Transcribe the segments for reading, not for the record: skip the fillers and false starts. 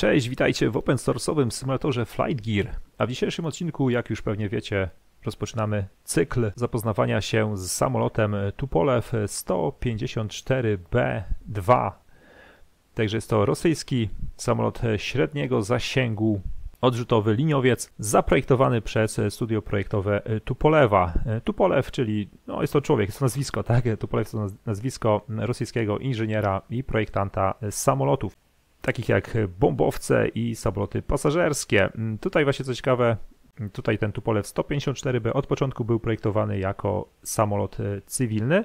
Cześć, witajcie w open source'owym symulatorze FlightGear, a w dzisiejszym odcinku, jak już pewnie wiecie, rozpoczynamy cykl zapoznawania się z samolotem Tupolev 154B-2. Także jest to rosyjski samolot średniego zasięgu, odrzutowy liniowiec, zaprojektowany przez studio projektowe Tupolewa. Tupolev, czyli no jest to człowiek, jest to nazwisko, tak? Tupolev to nazwisko rosyjskiego inżyniera i projektanta samolotów, takich jak bombowce i samoloty pasażerskie. Tutaj właśnie co ciekawe, tutaj ten Tupolev 154B od początku był projektowany jako samolot cywilny,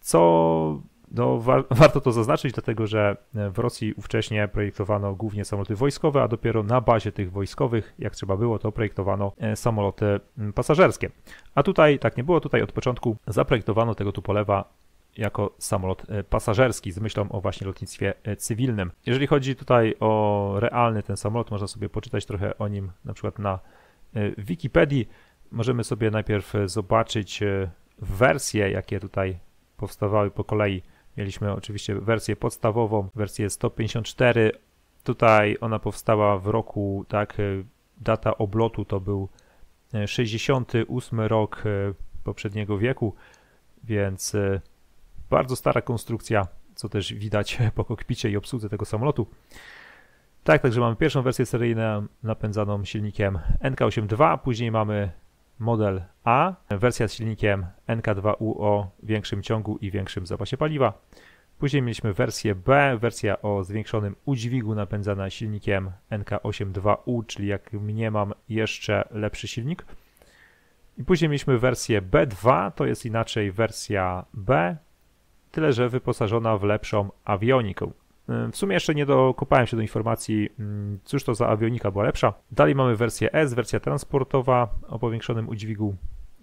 co no, warto to zaznaczyć, dlatego że w Rosji ówcześnie projektowano głównie samoloty wojskowe, a dopiero na bazie tych wojskowych, jak trzeba było, to projektowano samoloty pasażerskie. A tutaj tak nie było, tutaj od początku zaprojektowano tego Tupolewa jako samolot pasażerski, z myślą o właśnie lotnictwie cywilnym. Jeżeli chodzi tutaj o realny ten samolot, można sobie poczytać trochę o nim na przykład na Wikipedii. Możemy sobie najpierw zobaczyć wersje, jakie tutaj powstawały po kolei. Mieliśmy oczywiście wersję podstawową, wersję 154. Tutaj ona powstała w roku, tak, data oblotu to był 68 rok poprzedniego wieku, więc bardzo stara konstrukcja, co też widać po kokpicie i obsłudze tego samolotu. Tak, także mamy pierwszą wersję seryjną napędzaną silnikiem NK-82, później mamy model A, wersja z silnikiem NK-2U o większym ciągu i większym zapasie paliwa. Później mieliśmy wersję B, wersja o zwiększonym udźwigu napędzana silnikiem NK-82U, czyli jak mniemam, jeszcze lepszy silnik. I później mieliśmy wersję B2, to jest inaczej wersja B, tyle że wyposażona w lepszą awionikę. W sumie jeszcze nie dokopałem się do informacji, cóż to za awionika była lepsza. Dalej mamy wersję S, wersja transportowa o powiększonym udźwigu.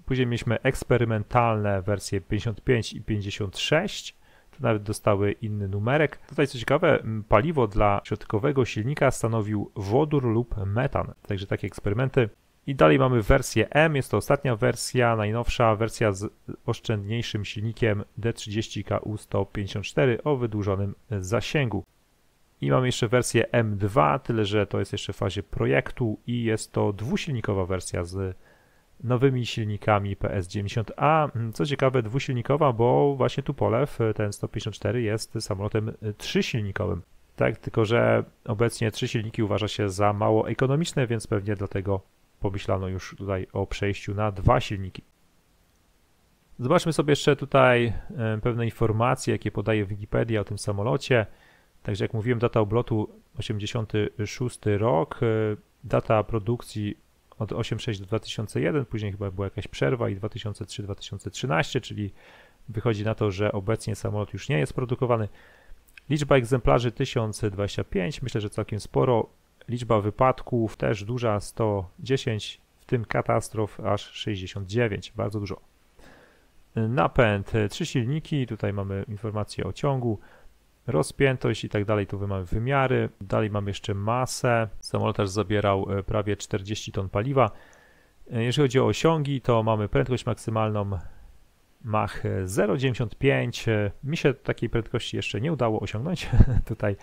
Później mieliśmy eksperymentalne wersje 55 i 56. Tu nawet dostały inny numerek. Tutaj co ciekawe, paliwo dla środkowego silnika stanowił wodór lub metan. Także takie eksperymenty. I dalej mamy wersję M, jest to ostatnia wersja, najnowsza wersja z oszczędniejszym silnikiem D30KU154 o wydłużonym zasięgu. I mamy jeszcze wersję M2, tyle że to jest jeszcze w fazie projektu i jest to dwusilnikowa wersja z nowymi silnikami PS90A. Co ciekawe, dwusilnikowa, bo właśnie Tupolev, ten 154, jest samolotem trzysilnikowym. Tak, tylko że obecnie trzy silniki uważa się za mało ekonomiczne, więc pewnie dlatego pomyślano już tutaj o przejściu na dwa silniki. Zobaczmy sobie jeszcze tutaj pewne informacje, jakie podaje Wikipedia o tym samolocie. Także jak mówiłem, data oblotu 86 rok, data produkcji od 86 do 2001, później chyba była jakaś przerwa i 2003-2013, czyli wychodzi na to, że obecnie samolot już nie jest produkowany. Liczba egzemplarzy 1025, myślę, że całkiem sporo. Liczba wypadków też duża, 110, w tym katastrof aż 69, bardzo dużo. Napęd, trzy silniki, tutaj mamy informacje o ciągu, rozpiętość i tak dalej, tu mamy wymiary. Dalej mamy jeszcze masę, samolot też zabierał prawie 40 ton paliwa. Jeżeli chodzi o osiągi, to mamy prędkość maksymalną Mach 0,95, mi się takiej prędkości jeszcze nie udało osiągnąć tutaj.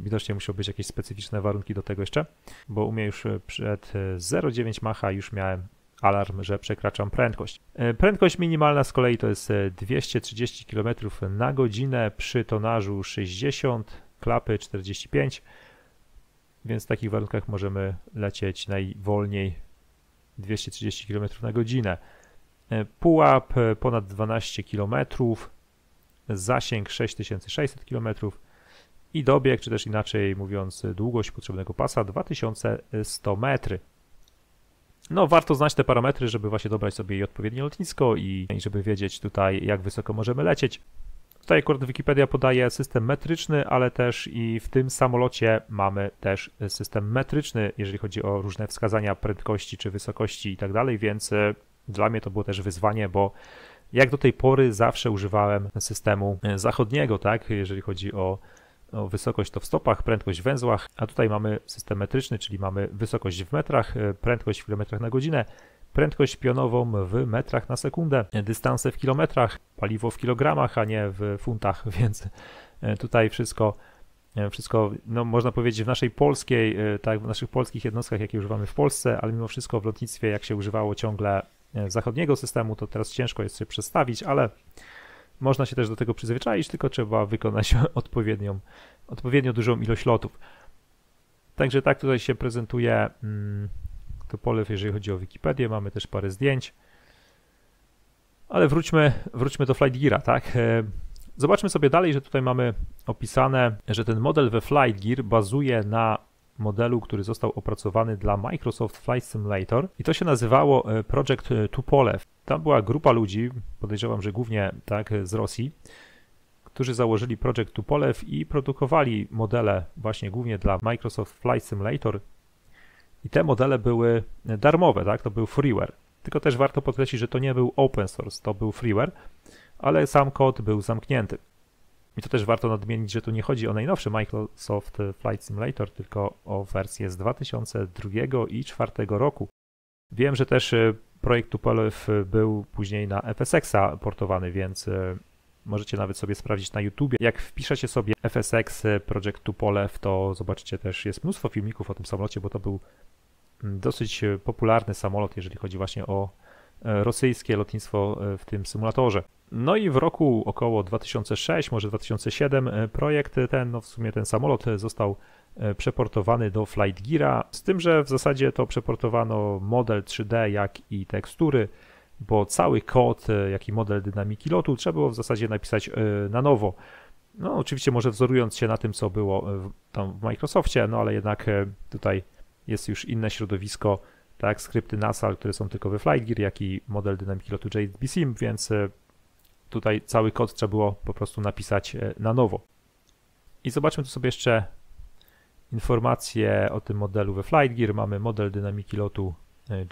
Widocznie musiały być jakieś specyficzne warunki do tego jeszcze, bo u mnie już przed 0,9 macha już miałem alarm, że przekraczam prędkość. Prędkość minimalna z kolei to jest 230 km na godzinę przy tonażu 60, klapy 45, więc w takich warunkach możemy lecieć najwolniej 230 km na godzinę. Pułap ponad 12 km, zasięg 6600 km, i dobieg, czy też inaczej mówiąc długość potrzebnego pasa 2100 metry. No warto znać te parametry, żeby właśnie dobrać sobie i odpowiednie lotnisko i żeby wiedzieć tutaj, jak wysoko możemy lecieć. Tutaj akurat Wikipedia podaje system metryczny, ale też i w tym samolocie mamy też system metryczny, jeżeli chodzi o różne wskazania prędkości czy wysokości i tak dalej, więc dla mnie to było też wyzwanie, bo jak do tej pory zawsze używałem systemu zachodniego, tak, jeżeli chodzi o wysokość to w stopach, prędkość w węzłach, a tutaj mamy system metryczny, czyli mamy wysokość w metrach, prędkość w kilometrach na godzinę, prędkość pionową w metrach na sekundę, dystanse w kilometrach, paliwo w kilogramach, a nie w funtach, więc tutaj wszystko wszystko, no można powiedzieć, w naszej polskiej, tak, w naszych polskich jednostkach, jakie używamy w Polsce, ale mimo wszystko w lotnictwie, jak się używało ciągle zachodniego systemu, to teraz ciężko jest się przestawić, ale można się też do tego przyzwyczaić, tylko trzeba wykonać odpowiednio dużą ilość lotów. Także tak tutaj się prezentuje Tupolev, jeżeli chodzi o Wikipedię, mamy też parę zdjęć. Ale wróćmy do FlightGeara, tak? Zobaczmy sobie dalej, że tutaj mamy opisane, że ten model we FlightGear bazuje na modelu, który został opracowany dla Microsoft Flight Simulator i to się nazywało Project Tupolev. Tam była grupa ludzi, podejrzewam, że głównie tak z Rosji, którzy założyli Project Tupolev i produkowali modele właśnie głównie dla Microsoft Flight Simulator i te modele były darmowe, tak? To był freeware. Tylko też warto podkreślić, że to nie był open source, to był freeware, ale sam kod był zamknięty. I to też warto nadmienić, że tu nie chodzi o najnowszy Microsoft Flight Simulator, tylko o wersję z 2002 i 2004 roku. Wiem, że też projekt Tupolev był później na FSX-a portowany, więc możecie nawet sobie sprawdzić na YouTubie. Jak wpiszecie sobie FSX Project Tupolev, to zobaczycie też, jest mnóstwo filmików o tym samolocie, bo to był dosyć popularny samolot, jeżeli chodzi właśnie o rosyjskie lotnictwo w tym symulatorze. No i w roku około 2006, może 2007 projekt ten, no w sumie ten samolot został przeportowany do FlightGeara, z tym, że w zasadzie to przeportowano model 3D, jak i tekstury, bo cały kod, jak i model dynamiki lotu trzeba było w zasadzie napisać na nowo. No oczywiście może wzorując się na tym, co było tam w Microsoftie, no ale jednak tutaj jest już inne środowisko, tak, skrypty NASA, które są tylko we FlightGear, jak i model dynamiki lotu JSBSim, więc tutaj cały kod trzeba było po prostu napisać na nowo. I zobaczmy tu sobie jeszcze informacje o tym modelu we FlightGear. Mamy model dynamiki lotu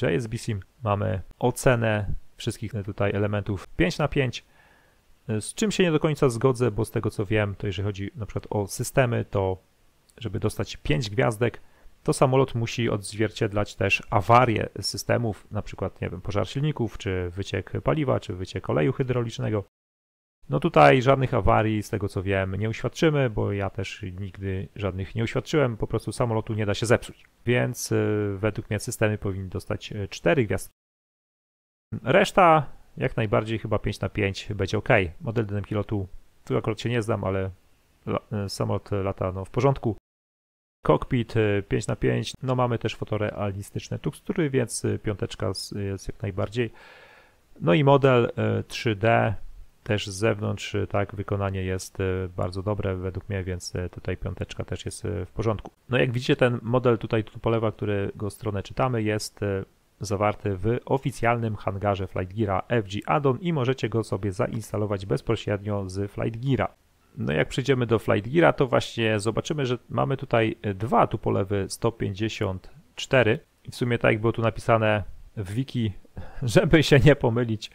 JSBSim, mamy ocenę wszystkich tutaj elementów 5:5, z czym się nie do końca zgodzę, bo z tego co wiem, to jeżeli chodzi na przykład o systemy, to żeby dostać 5 gwiazdek, to samolot musi odzwierciedlać też awarie systemów, na przykład, nie wiem, pożar silników, czy wyciek paliwa, czy wyciek oleju hydraulicznego. No tutaj żadnych awarii, z tego co wiem, nie uświadczymy, bo ja też nigdy żadnych nie uświadczyłem, po prostu samolotu nie da się zepsuć. Więc według mnie systemy powinny dostać 4 gwiazdki. Reszta jak najbardziej chyba 5:5 będzie ok. Model dynamiki lotu, tu akurat się nie znam, ale samolot lata no, w porządku. Kokpit 5:5, no mamy też fotorealistyczne tekstury, więc piąteczka jest jak najbardziej. No i model 3D też z zewnątrz, tak, wykonanie jest bardzo dobre według mnie, więc tutaj piąteczka też jest w porządku. No jak widzicie, ten model tutaj Tupolewa, którego stronę czytamy, jest zawarty w oficjalnym hangarze FlightGeara FG Addon i możecie go sobie zainstalować bezpośrednio z FlightGeara. No jak przejdziemy do FlightGeara, to właśnie zobaczymy, że mamy tutaj dwa Tupolewy 154. W sumie tak jak było tu napisane w wiki, żeby się nie pomylić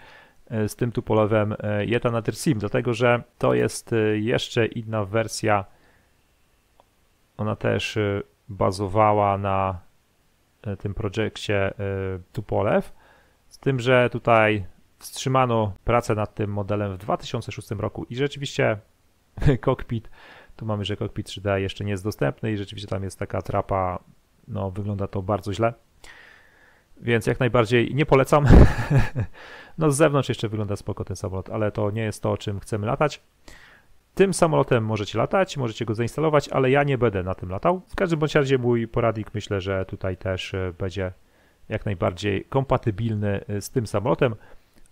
z tym Tupolewem JSBSim, dlatego że to jest jeszcze inna wersja. Ona też bazowała na tym projekcie Tupolew, z tym, że tutaj wstrzymano pracę nad tym modelem w 2006 roku i rzeczywiście kokpit, tu mamy, że kokpit 3D jeszcze nie jest dostępny i rzeczywiście tam jest taka trapa, no wygląda to bardzo źle, więc jak najbardziej nie polecam. No z zewnątrz jeszcze wygląda spoko ten samolot, ale to nie jest to, czym chcemy latać. Tym samolotem możecie latać, możecie go zainstalować, ale ja nie będę na tym latał. W każdym bądź razie mój poradnik myślę, że tutaj też będzie jak najbardziej kompatybilny z tym samolotem,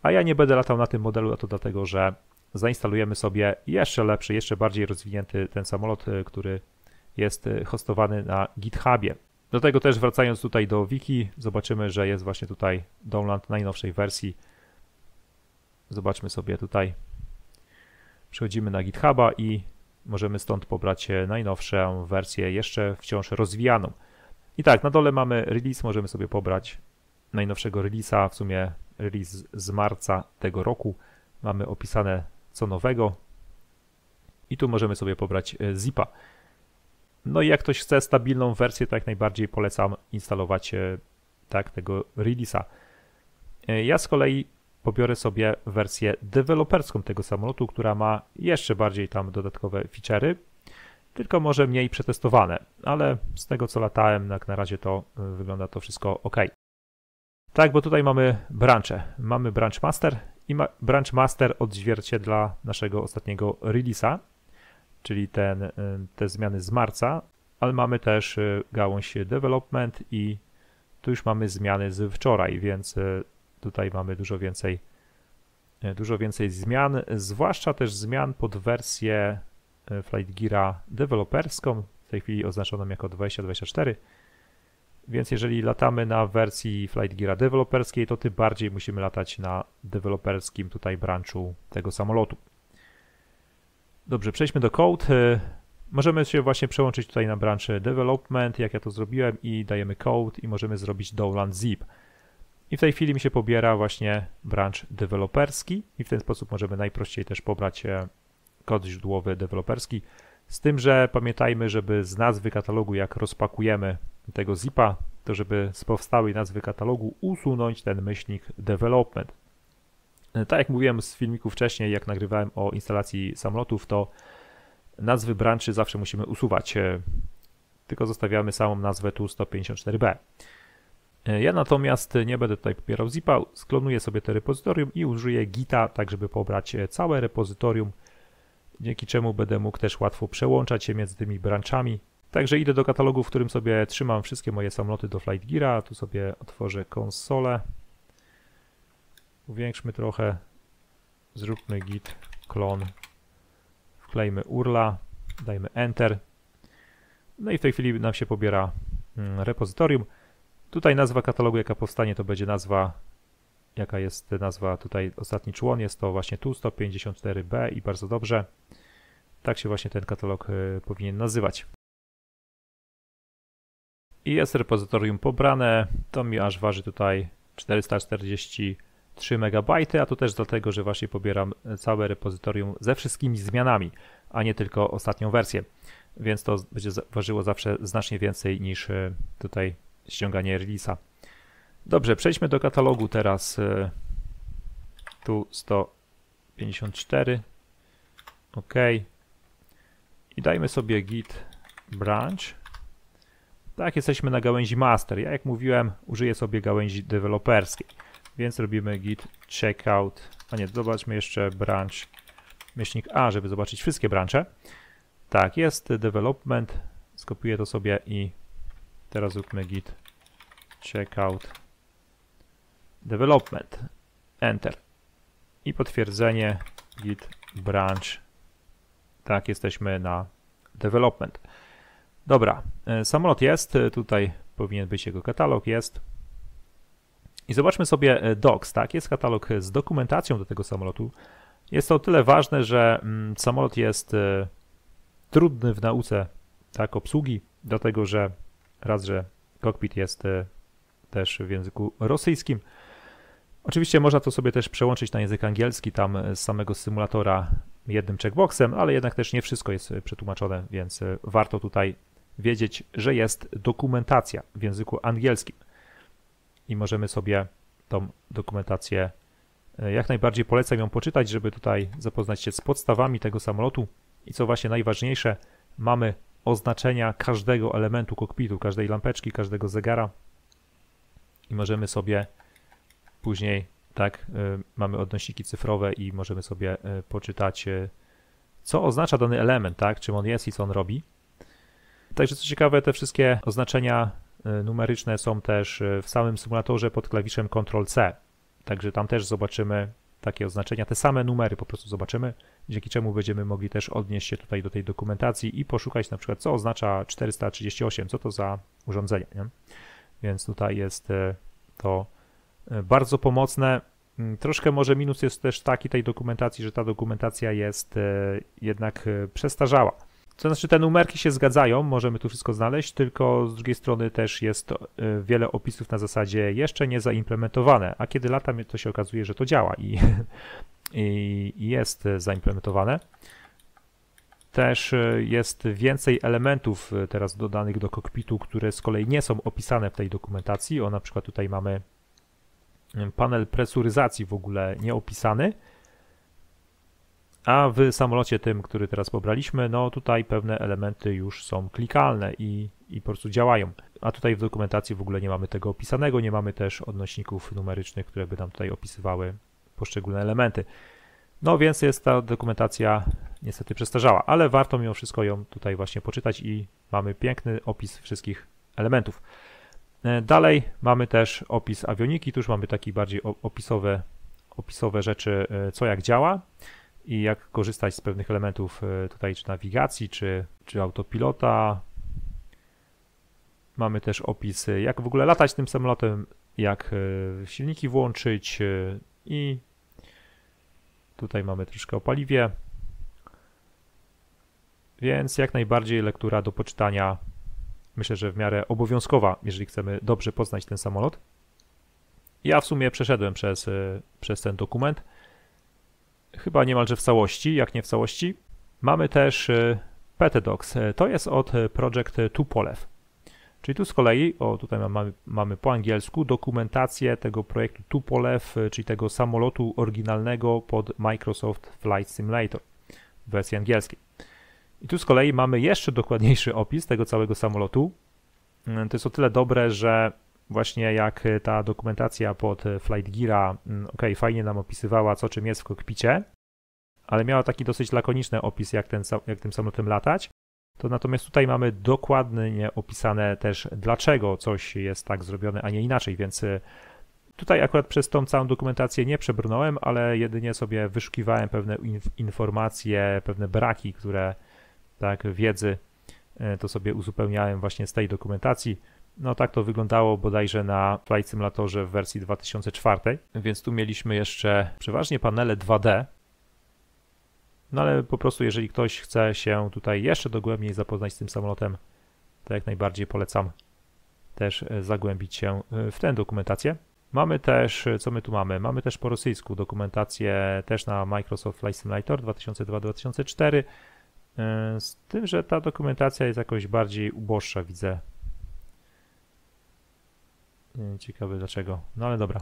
a ja nie będę latał na tym modelu, a to dlatego, że zainstalujemy sobie jeszcze lepszy, jeszcze bardziej rozwinięty ten samolot, który jest hostowany na GitHubie. Do tego też wracając tutaj do wiki, zobaczymy, że jest właśnie tutaj download najnowszej wersji. Zobaczmy sobie tutaj, przechodzimy na GitHuba i możemy stąd pobrać najnowszą wersję, jeszcze wciąż rozwijaną. I tak, na dole mamy release, możemy sobie pobrać najnowszego release'a, w sumie release z marca tego roku. Mamy opisane co nowego i tu możemy sobie pobrać zipa. No i jak ktoś chce stabilną wersję, to jak najbardziej polecam instalować tak tego release'a. Ja z kolei pobiorę sobie wersję deweloperską tego samolotu, która ma jeszcze bardziej tam dodatkowe feature'y. tylko może mniej przetestowane, ale z tego co latałem, jak na razie to wygląda to wszystko ok. Tak, bo tutaj mamy branche. Mamy branch master i branch master odzwierciedla naszego ostatniego release'a, czyli te zmiany z marca, ale mamy też gałąź development i tu już mamy zmiany z wczoraj, więc tutaj mamy dużo więcej zmian, zwłaszcza też zmian pod wersję FlightGeara deweloperską, w tej chwili oznaczoną jako 2024, więc jeżeli latamy na wersji FlightGeara deweloperskiej, to tym bardziej musimy latać na deweloperskim tutaj branchu tego samolotu. Dobrze, przejdźmy do code. Możemy się właśnie przełączyć tutaj na branch development, jak ja to zrobiłem, i dajemy code i możemy zrobić Dowland Zip. I w tej chwili mi się pobiera właśnie branch deweloperski i w ten sposób możemy najprościej też pobrać kod źródłowy deweloperski. Z tym, że pamiętajmy, żeby z nazwy katalogu, jak rozpakujemy tego zipa, to żeby z powstałej nazwy katalogu usunąć ten myślnik development. Tak jak mówiłem z filmiku wcześniej, jak nagrywałem o instalacji samolotów, to nazwy branży zawsze musimy usuwać, tylko zostawiamy samą nazwę Tu-154B. Ja natomiast nie będę tutaj popierał zipa, sklonuję sobie to repozytorium i użyję gita, tak żeby pobrać całe repozytorium, dzięki czemu będę mógł też łatwo przełączać się między tymi branchami. Także idę do katalogu, w którym sobie trzymam wszystkie moje samoloty do FlightGeara. Tu sobie otworzę konsolę. Uwiększmy trochę, zróbmy git klon, wklejmy urla, dajmy enter. No i w tej chwili nam się pobiera repozytorium. Tutaj nazwa katalogu, jaka powstanie, to będzie nazwa, jaka jest nazwa tutaj, ostatni człon, jest to właśnie Tu-154B i bardzo dobrze. Tak się właśnie ten katalog powinien nazywać. I jest repozytorium pobrane, to mi aż waży tutaj 443 MB, a to też dlatego, że właśnie pobieram całe repozytorium ze wszystkimi zmianami, a nie tylko ostatnią wersję, więc to będzie ważyło zawsze znacznie więcej niż tutaj ściąganie release'a. Dobrze, przejdźmy do katalogu teraz Tu-154, ok, i dajmy sobie git branch. Tak, jesteśmy na gałęzi master. Ja, jak mówiłem, użyję sobie gałęzi deweloperskiej, więc robimy git checkout, a nie, zobaczmy jeszcze branch myślnik A, żeby zobaczyć wszystkie branche. Tak, jest development, skopiuję to sobie i teraz zróbmy git checkout development, enter i potwierdzenie git branch. Tak, jesteśmy na development. Dobra, samolot jest, tutaj powinien być jego katalog, jest. I zobaczmy sobie docs, tak, jest katalog z dokumentacją do tego samolotu. Jest to o tyle ważne, że samolot jest trudny w nauce, tak, obsługi, dlatego że raz, że kokpit jest też w języku rosyjskim. Oczywiście można to sobie też przełączyć na język angielski, tam z samego symulatora jednym checkboxem, ale jednak też nie wszystko jest przetłumaczone, więc warto tutaj wiedzieć, że jest dokumentacja w języku angielskim i możemy sobie tą dokumentację, jak najbardziej polecam ją poczytać, żeby tutaj zapoznać się z podstawami tego samolotu i co właśnie najważniejsze, mamy oznaczenia każdego elementu kokpitu, każdej lampeczki, każdego zegara i możemy sobie później, tak, mamy odnośniki cyfrowe i możemy sobie poczytać, co oznacza dany element, tak, czym on jest i co on robi. Także co ciekawe, te wszystkie oznaczenia numeryczne są też w samym symulatorze pod klawiszem Ctrl+C. Także tam też zobaczymy takie oznaczenia, te same numery po prostu zobaczymy, dzięki czemu będziemy mogli też odnieść się tutaj do tej dokumentacji i poszukać na przykład, co oznacza 438, co to za urządzenie, nie? Więc tutaj jest to bardzo pomocne. Troszkę może minus jest też taki tej dokumentacji, że ta dokumentacja jest jednak przestarzała. To znaczy te numerki się zgadzają, możemy tu wszystko znaleźć, tylko z drugiej strony też jest wiele opisów na zasadzie jeszcze nie zaimplementowane, a kiedy latam, to się okazuje, że to działa i jest zaimplementowane. Też jest więcej elementów teraz dodanych do kokpitu, które z kolei nie są opisane w tej dokumentacji. O, na przykład tutaj mamy panel presuryzacji w ogóle nieopisany, A w samolocie tym, który teraz pobraliśmy, no tutaj pewne elementy już są klikalne i po prostu działają. A tutaj w dokumentacji w ogóle nie mamy tego opisanego, nie mamy też odnośników numerycznych, które by nam tutaj opisywały poszczególne elementy. No więc jest ta dokumentacja niestety przestarzała, ale warto mimo wszystko ją tutaj właśnie poczytać i mamy piękny opis wszystkich elementów. Dalej mamy też opis awioniki, tu już mamy takie bardziej opisowe rzeczy, co jak działa i jak korzystać z pewnych elementów tutaj, czy nawigacji, czy autopilota. Mamy też opis, jak w ogóle latać tym samolotem, jak silniki włączyć i tutaj mamy troszkę o paliwie. Więc jak najbardziej lektura do poczytania, myślę, że w miarę obowiązkowa, jeżeli chcemy dobrze poznać ten samolot. Ja w sumie przeszedłem przez ten dokument, chyba niemalże w całości, jak nie w całości. Mamy też PT-DOX, to jest od Project Tupolev. Czyli tu z kolei, o tutaj mamy po angielsku dokumentację tego projektu Tupolev, czyli tego samolotu oryginalnego pod Microsoft Flight Simulator w wersji angielskiej. I tu z kolei mamy jeszcze dokładniejszy opis tego całego samolotu. To jest o tyle dobre, że właśnie jak ta dokumentacja pod FlightGeara, ok, fajnie nam opisywała, co czym jest w kokpicie, ale miała taki dosyć lakoniczny opis, jak tym samolotem latać, to natomiast tutaj mamy dokładnie opisane też, dlaczego coś jest tak zrobione, a nie inaczej, więc tutaj akurat przez tą całą dokumentację nie przebrnąłem, ale jedynie sobie wyszukiwałem pewne informacje, pewne braki, które tak wiedzy, to sobie uzupełniałem właśnie z tej dokumentacji. No tak to wyglądało bodajże na Flight Simulatorze w wersji 2004, więc tu mieliśmy jeszcze przeważnie panele 2D. No ale po prostu jeżeli ktoś chce się tutaj jeszcze dogłębniej zapoznać z tym samolotem, to jak najbardziej polecam też zagłębić się w tę dokumentację. Mamy też, co my tu mamy? Mamy też po rosyjsku dokumentację też na Microsoft Flight Simulator 2002-2004, z tym, że ta dokumentacja jest jakoś bardziej uboższa, widzę. Ciekawe dlaczego, no ale dobra.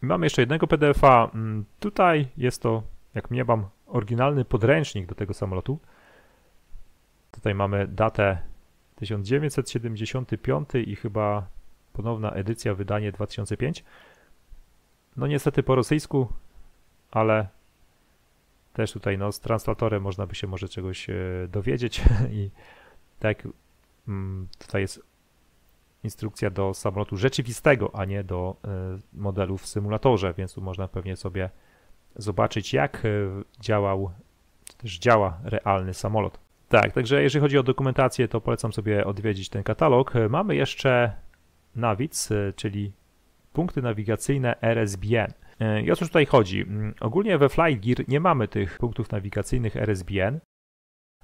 Mamy jeszcze jednego PDF-a. Tutaj jest to, jak mniemam, oryginalny podręcznik do tego samolotu. Tutaj mamy datę 1975 i chyba ponowna edycja, wydanie 2005. No niestety po rosyjsku, ale też tutaj no, z translatorem można by się może czegoś dowiedzieć. I tak tutaj jest instrukcja do samolotu rzeczywistego, a nie do modelu w symulatorze, więc tu można pewnie sobie zobaczyć, jak działał, czy też działa realny samolot. Tak, także jeżeli chodzi o dokumentację, to polecam sobie odwiedzić ten katalog. Mamy jeszcze NAVIC, czyli punkty nawigacyjne RSBN. I o co tutaj chodzi? Ogólnie we FlightGear nie mamy tych punktów nawigacyjnych RSBN,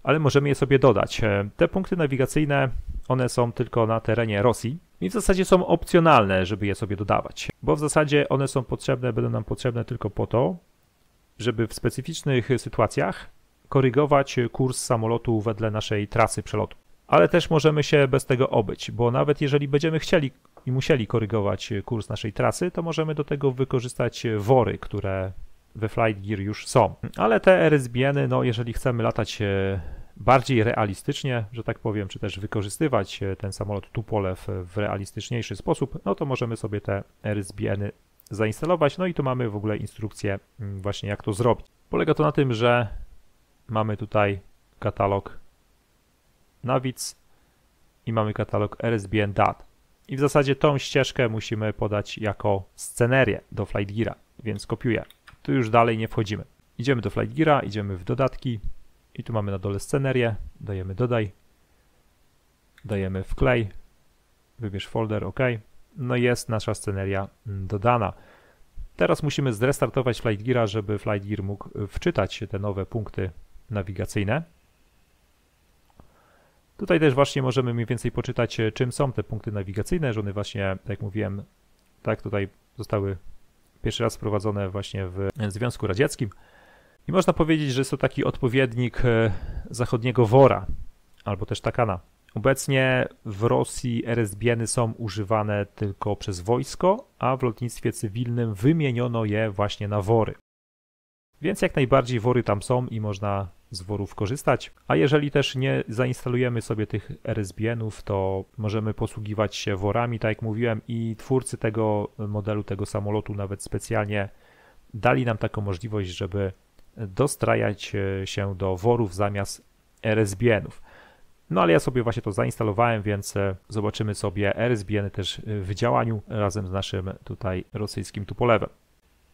ale możemy je sobie dodać. Te punkty nawigacyjne, one są tylko na terenie Rosji i w zasadzie są opcjonalne, żeby je sobie dodawać, bo w zasadzie one są potrzebne, będą nam potrzebne tylko po to, żeby w specyficznych sytuacjach korygować kurs samolotu wedle naszej trasy przelotu. Ale też możemy się bez tego obyć, bo nawet jeżeli będziemy chcieli i musieli korygować kurs naszej trasy, to możemy do tego wykorzystać VOR-y, które we FlightGear już są. Ale te RSBN-y, no jeżeli chcemy latać bardziej realistycznie, że tak powiem, czy też wykorzystywać ten samolot Tupolev w realistyczniejszy sposób, no to możemy sobie te RSBN-y zainstalować. No i tu mamy w ogóle instrukcję właśnie, jak to zrobić. Polega to na tym, że mamy tutaj katalog NAVIC i mamy katalog RSBN DAT. I w zasadzie tą ścieżkę musimy podać jako scenerię do FlightGeara, więc kopiuję. Tu już dalej nie wchodzimy. Idziemy do FlightGeara, idziemy w dodatki i tu mamy na dole scenerię, dajemy dodaj, dajemy wklej, wybierz folder, ok. No i jest nasza sceneria dodana. Teraz musimy zrestartować FlightGeara, żeby FlightGear mógł wczytać te nowe punkty nawigacyjne. Tutaj też właśnie możemy mniej więcej poczytać, czym są te punkty nawigacyjne, że one właśnie, tak jak mówiłem, tak tutaj zostały pierwszy raz wprowadzone właśnie w Związku Radzieckim. I można powiedzieć, że jest to taki odpowiednik zachodniego WOR-a, albo też TAKANA. Obecnie w Rosji RSBN-y są używane tylko przez wojsko, a w lotnictwie cywilnym wymieniono je właśnie na WOR-y. Więc jak najbardziej wory tam są i można z worów korzystać. A jeżeli też nie zainstalujemy sobie tych RSBN-ów, to możemy posługiwać się worami, tak jak mówiłem, i twórcy tego modelu, tego samolotu nawet specjalnie dali nam taką możliwość, żeby dostrajać się do worów zamiast RSBN-ów. No ale ja sobie właśnie to zainstalowałem, więc zobaczymy sobie RSBN-y też w działaniu razem z naszym tutaj rosyjskim Tupolewem.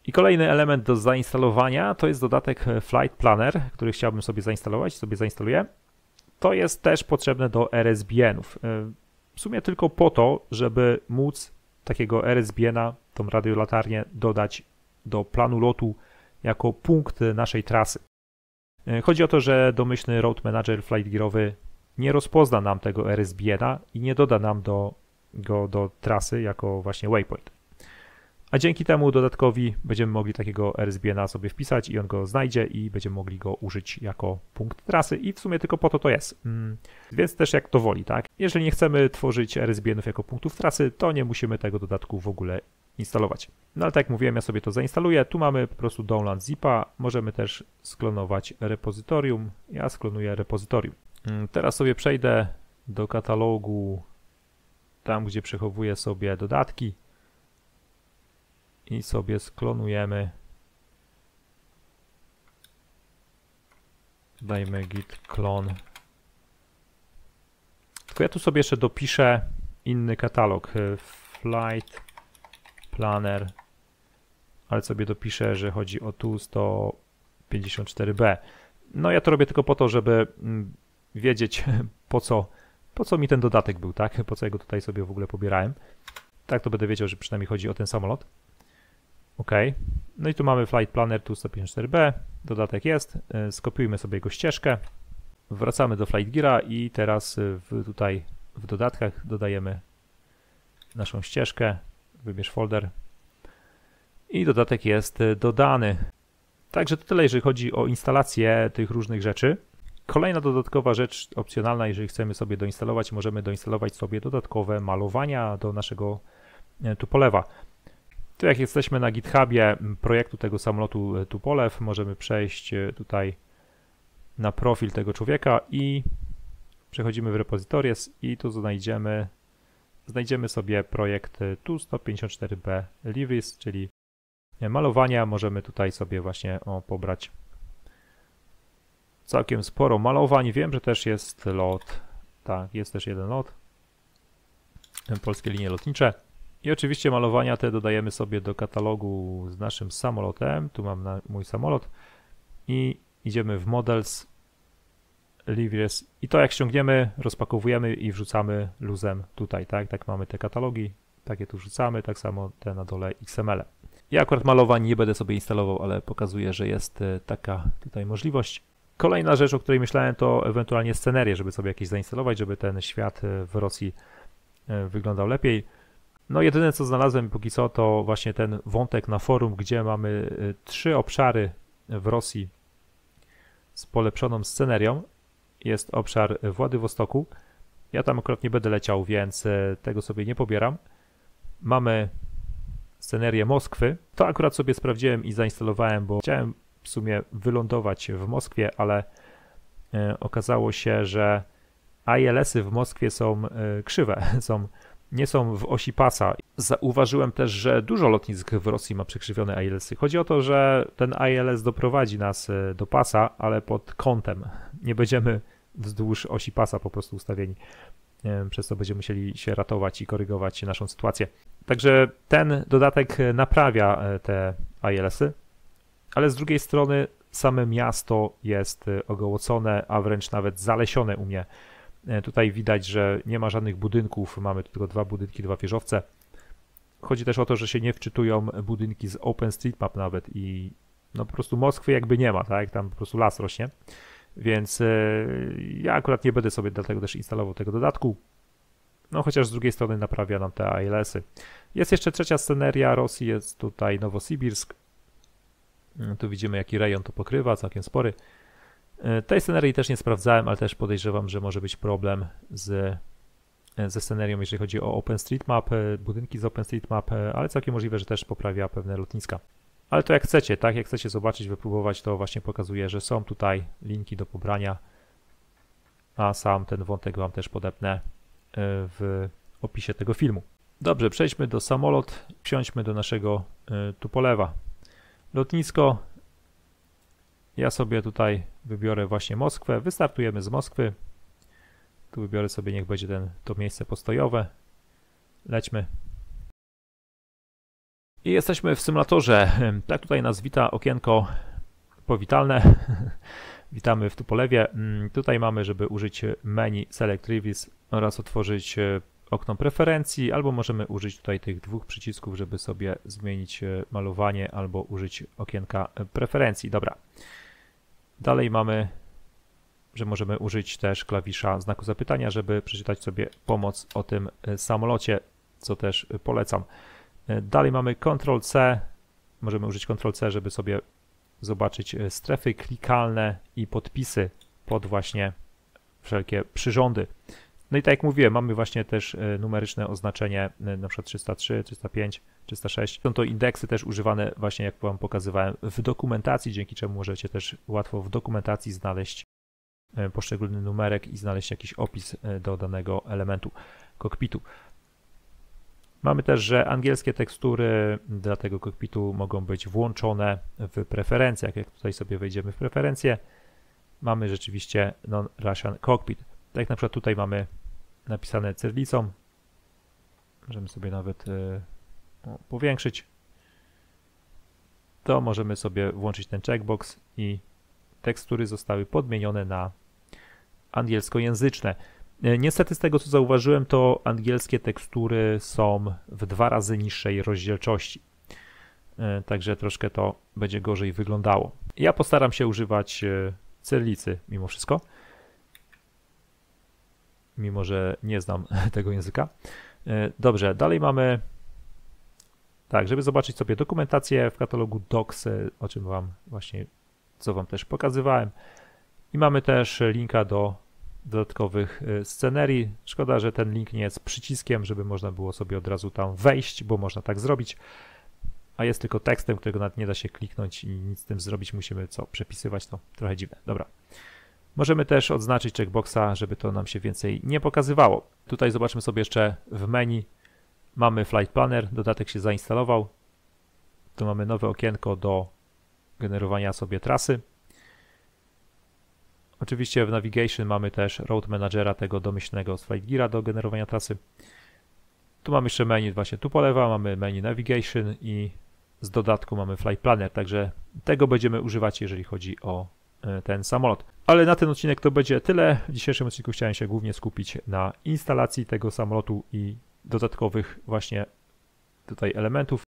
I kolejny element do zainstalowania to jest dodatek Flight Planner, który chciałbym sobie zainstalować, sobie zainstaluję. To jest też potrzebne do RSBN-ów. W sumie tylko po to, żeby móc takiego RSBN-a, tą radiolatarnię dodać do planu lotu jako punkt naszej trasy. Chodzi o to, że domyślny route manager FlightGearowy nie rozpozna nam tego RSBN-a i nie doda nam do trasy jako właśnie waypoint. A dzięki temu dodatkowi będziemy mogli takiego RSBN-a sobie wpisać i on go znajdzie i będziemy mogli go użyć jako punkt trasy i w sumie tylko po to to jest. Więc też jak to woli, tak? Jeżeli nie chcemy tworzyć RSBN-ów jako punktów trasy, to nie musimy tego dodatku w ogóle instalować. No ale tak jak mówiłem, ja sobie to zainstaluję. Tu mamy po prostu download zipa. Możemy też sklonować repozytorium. Ja sklonuję repozytorium. Teraz sobie przejdę do katalogu, tam gdzie przechowuję sobie dodatki. I sobie sklonujemy, dajmy git clone. Tylko ja tu sobie jeszcze dopiszę inny katalog, Flight Planner, ale sobie dopiszę, że chodzi o Tu-154B. No ja to robię tylko po to, żeby wiedzieć po co mi ten dodatek był, tak? Po co ja go tutaj sobie w ogóle pobierałem. Tak to będę wiedział, że przynajmniej chodzi o ten samolot. OK. No i tu mamy Flight Planner Tu-154B, dodatek jest, skopiujmy sobie jego ścieżkę, wracamy do FlightGeara i teraz tutaj w dodatkach dodajemy naszą ścieżkę, wybierz folder i dodatek jest dodany. Także to tyle, jeżeli chodzi o instalację tych różnych rzeczy. Kolejna dodatkowa rzecz opcjonalna, jeżeli chcemy sobie doinstalować, możemy doinstalować sobie dodatkowe malowania do naszego Tupolewa. Tu jak jesteśmy na GitHubie projektu tego samolotu Tupolew, możemy przejść tutaj na profil tego człowieka i przechodzimy w repozytorium i tu znajdziemy sobie projekt Tu-154B Liveries, czyli malowania. Możemy tutaj sobie właśnie pobrać całkiem sporo malowań. Wiem, że też jest lot, tak, jest też jeden lot, polskie linie lotnicze. I oczywiście malowania te dodajemy sobie do katalogu z naszym samolotem. Tu mam mój samolot i idziemy w Models, Liveries i to jak ściągniemy, rozpakowujemy i wrzucamy luzem tutaj, tak? Tak mamy te katalogi, takie tu wrzucamy, tak samo te na dole XML. Ja akurat malowań nie będę sobie instalował, ale pokazuję, że jest taka tutaj możliwość. Kolejna rzecz, o której myślałem, to ewentualnie scenerię, żeby sobie jakieś zainstalować, żeby ten świat w Rosji wyglądał lepiej. No jedyne co znalazłem póki co to właśnie ten wątek na forum, gdzie mamy 3 obszary w Rosji z polepszoną scenerią. Jest obszar Władywostoku. Ja tam akurat nie będę leciał, więc tego sobie nie pobieram. Mamy scenerię Moskwy. To akurat sobie sprawdziłem i zainstalowałem, bo chciałem w sumie wylądować w Moskwie, ale okazało się, że ILS-y w Moskwie są krzywe, nie są w osi pasa. Zauważyłem też, że dużo lotnisk w Rosji ma przekrzywione ILS-y. Chodzi o to, że ten ILS doprowadzi nas do pasa, ale pod kątem. Nie będziemy wzdłuż osi pasa po prostu ustawieni. Przez to będziemy musieli się ratować i korygować naszą sytuację. Także ten dodatek naprawia te ILS-y, ale z drugiej strony same miasto jest ogołocone, a wręcz nawet zalesione u mnie. Tutaj widać, że nie ma żadnych budynków, mamy tylko 2 budynki, 2 wieżowce. Chodzi też o to, że się nie wczytują budynki z OpenStreetMap nawet i no po prostu Moskwy jakby nie ma, tak? Tam po prostu las rośnie, więc ja akurat nie będę sobie dlatego też instalował tego dodatku, no chociaż z drugiej strony naprawia nam te ILS-y. Jest jeszcze trzecia sceneria Rosji, jest tutaj Nowosibirsk, tu widzimy jaki rejon to pokrywa, całkiem spory. Tej scenerii też nie sprawdzałem, ale też podejrzewam, że może być problem ze scenerią, jeżeli chodzi o OpenStreetMap, budynki z OpenStreetMap, ale całkiem możliwe, że też poprawia pewne lotniska. Ale to jak chcecie, tak? Jak chcecie zobaczyć, wypróbować, to właśnie pokazuję, że są tutaj linki do pobrania, a sam ten wątek wam też podepnę w opisie tego filmu. Dobrze, przejdźmy do samolot, wsiądźmy do naszego Tupolewa. Lotnisko, ja sobie tutaj wybiorę właśnie Moskwę, wystartujemy z Moskwy. Tu wybiorę sobie, niech będzie to miejsce postojowe. Lećmy. I jesteśmy w symulatorze. Tak tutaj nas wita okienko powitalne. Witamy w Tupolewie. Tutaj mamy, żeby użyć menu Select Rivals oraz otworzyć okno preferencji, albo możemy użyć tutaj tych dwóch przycisków, żeby sobie zmienić malowanie, albo użyć okienka preferencji. Dobra. Dalej mamy, że możemy użyć też klawisza znaku zapytania, żeby przeczytać sobie pomoc o tym samolocie, co też polecam. Dalej mamy Ctrl-C, możemy użyć Ctrl-C, żeby sobie zobaczyć strefy klikalne i podpisy pod właśnie wszelkie przyrządy. No i tak jak mówiłem, mamy właśnie też numeryczne oznaczenie, na przykład 303, 305, 306. Są to indeksy też używane właśnie, jak wam pokazywałem, w dokumentacji, dzięki czemu możecie też łatwo w dokumentacji znaleźć poszczególny numerek i znaleźć jakiś opis do danego elementu kokpitu. Mamy też, że angielskie tekstury dla tego kokpitu mogą być włączone w preferencjach. Jak tutaj sobie wejdziemy w preferencje, mamy rzeczywiście non-Russian cockpit. Tak jak na przykład tutaj mamy napisane cyrylicą. Możemy sobie nawet powiększyć. To możemy sobie włączyć ten checkbox i tekstury zostały podmienione na angielskojęzyczne. Niestety z tego, co zauważyłem, to angielskie tekstury są w 2 razy niższej rozdzielczości. Także troszkę to będzie gorzej wyglądało. Ja postaram się używać cyrylicy mimo wszystko. Mimo że nie znam tego języka. Dobrze, dalej mamy... Tak, żeby zobaczyć sobie dokumentację w katalogu DOX, o czym wam właśnie, co wam też pokazywałem. I mamy też linka do dodatkowych scenerii. Szkoda, że ten link nie jest przyciskiem, żeby można było sobie od razu tam wejść, bo można tak zrobić, a jest tylko tekstem, którego nawet nie da się kliknąć i nic z tym zrobić. Musimy co? Przepisywać to? Trochę dziwne. Dobra. Możemy też odznaczyć checkboxa, żeby to nam się więcej nie pokazywało. Tutaj zobaczmy sobie jeszcze w menu. Mamy Flight Planner, dodatek się zainstalował. Tu mamy nowe okienko do generowania sobie trasy. Oczywiście w Navigation mamy też Road Managera, tego domyślnego z FlightGeara do generowania trasy. Tu mamy jeszcze menu właśnie Tupolewa, mamy menu Navigation i z dodatku mamy Flight Planner, także tego będziemy używać, jeżeli chodzi o ten samolot. Ale na ten odcinek to będzie tyle. W dzisiejszym odcinku chciałem się głównie skupić na instalacji tego samolotu i dodatkowych właśnie tutaj elementów.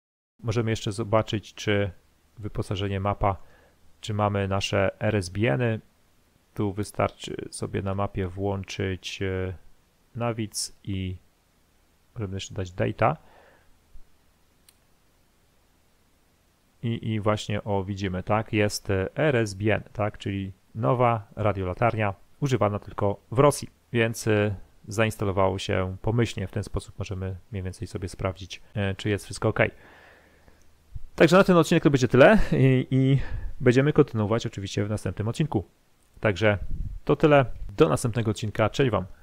Możemy jeszcze zobaczyć, czy wyposażenie mapa, czy mamy nasze RSBN-y. Tu wystarczy sobie na mapie włączyć Navic i możemy jeszcze dać Data. I właśnie o, widzimy, tak, jest RSBN, tak, czyli nowa radiolatarnia używana tylko w Rosji, więc zainstalowało się pomyślnie, w ten sposób możemy mniej więcej sobie sprawdzić, czy jest wszystko ok. Także na ten odcinek to będzie tyle i będziemy kontynuować oczywiście w następnym odcinku. Także to tyle. Do następnego odcinka. Cześć wam.